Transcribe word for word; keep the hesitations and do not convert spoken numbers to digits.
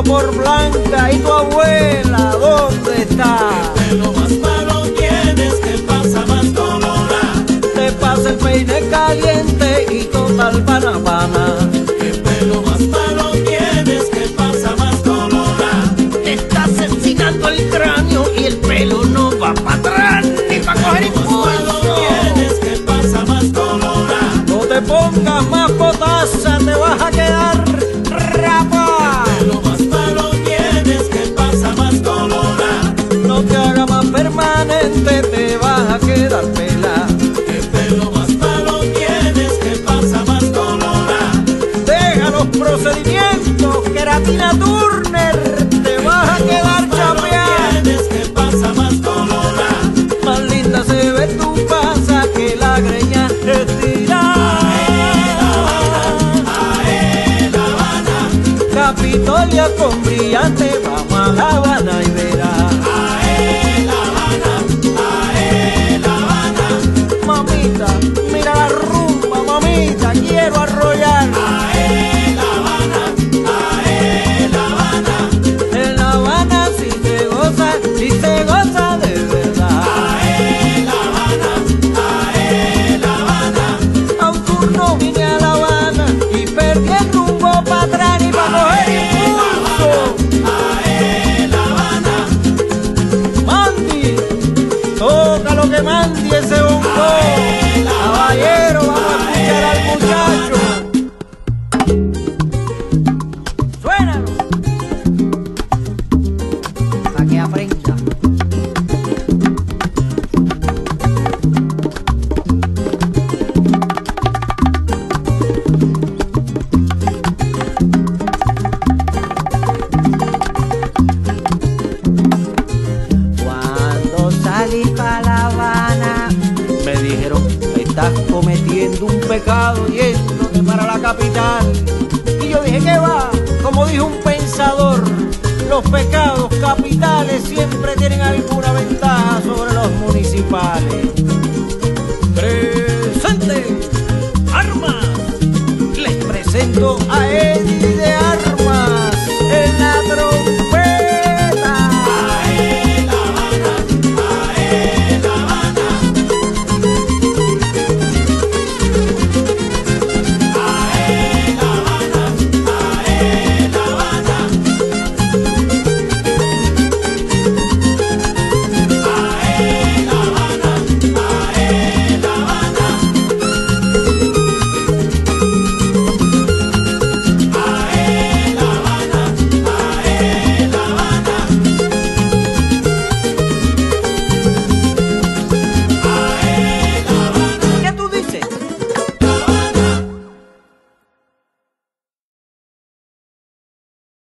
preguntando por Blanca y tu abuela, ¿dónde está? El pelo más malo tienes, te pasa más colorada. Te pasa el peine caliente y total panapana. El pelo más malo tienes, te pasa más colorada. Te está asesinando el cráneo y el pelo no va para atrás ni para coger impulso. Tienes, te pasa más colorada. No te pongas más potasa, te vas a quedar rapa. El pelo más malo tienes, que pasa más colorada. No te haga más permanente, te vas a quedar pela. El pelo más malo tienes, que pasa más colorada. Deja los procedimientos, queratina Turner, te vas a quedar chapeada. Tienes, que pasa más colorada. Más linda se ve tu pasa que la greña retirada. Victoria con brillante, vamos a La Habana y verá. Ae, La Habana, ae, La Habana. Mamita, mira la rumba, mamita, quiero arrollar. Ae, La Habana, ae, La Habana. En La Habana si se goza, si se goza de verdad. Ae, La Habana, ae, La Habana. A un turno vine a La Habana y perdí el rumbo para atrás y para coger. Que mande ese bongo, caballero, vamos a escuchar al muchacho. Suénalo, para que aprenda. Cometiendo un pecado yéndote para la capital. Y yo dije, ¿qué va? Como dijo un pensador, los pecados capitales siempre tienen alguna ventaja sobre los municipales.